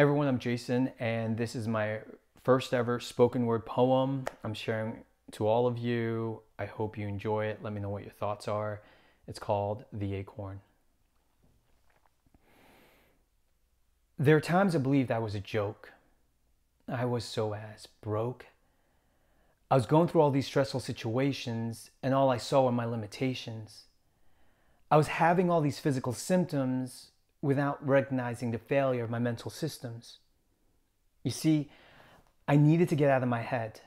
Everyone, I'm Jason, and this is my first ever spoken word poem I'm sharing to all of you. I hope you enjoy it. Let me know what your thoughts are. It's called The Acorn. There are times I believed I was a joke. I was so ass broke. I was going through all these stressful situations, and all I saw were my limitations. I was having all these physical symptoms without recognizing the failure of my mental systems. You see, I needed to get out of my head.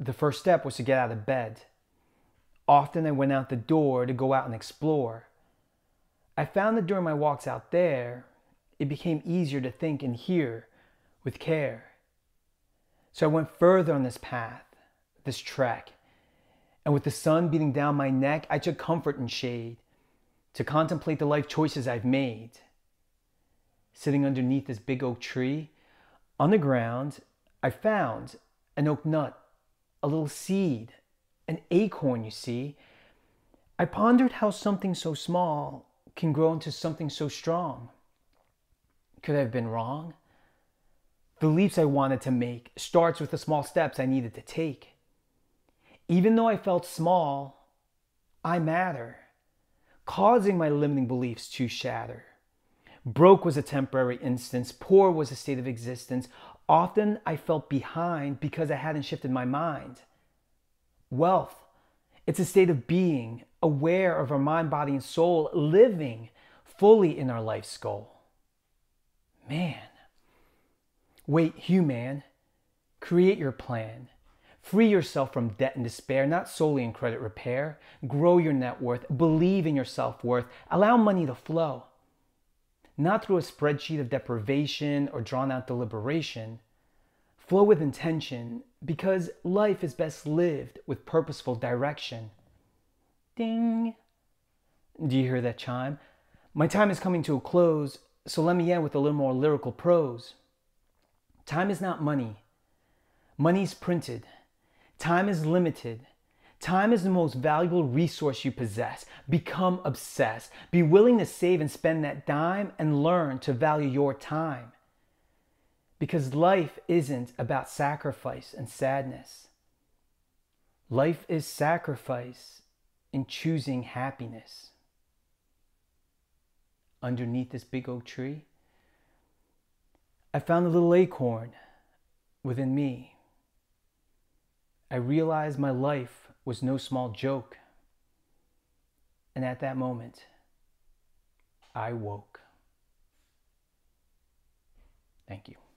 The first step was to get out of bed. Often I went out the door to go out and explore. I found that during my walks out there, it became easier to think and hear with care. So I went further on this path, this trek, and with the sun beating down my neck, I took comfort in shade to contemplate the life choices I've made. Sitting underneath this big oak tree, on the ground, I found an oak nut, a little seed, an acorn, you see. I pondered how something so small can grow into something so strong. Could I have been wrong? The leaps I wanted to make starts with the small steps I needed to take. Even though I felt small, I matter, causing my limiting beliefs to shatter. Broke was a temporary instance. Poor was a state of existence. Often I felt behind because I hadn't shifted my mind. Wealth, it's a state of being, aware of our mind, body, and soul, living fully in our life's goal. Man. Wait, human. Create your plan. Free yourself from debt and despair, not solely in credit repair. Grow your net worth. Believe in your self-worth. Allow money to flow. Not through a spreadsheet of deprivation or drawn-out deliberation. Flow with intention, because life is best lived with purposeful direction. Ding! Do you hear that chime? My time is coming to a close, so let me end with a little more lyrical prose. Time is not money. Money's printed. Time is limited. Time is the most valuable resource you possess. Become obsessed. Be willing to save and spend that dime and learn to value your time. Because life isn't about sacrifice and sadness. Life is sacrifice in choosing happiness. Underneath this big oak tree, I found a little acorn within me. I realized my life was no small joke. And at that moment, I woke. Thank you.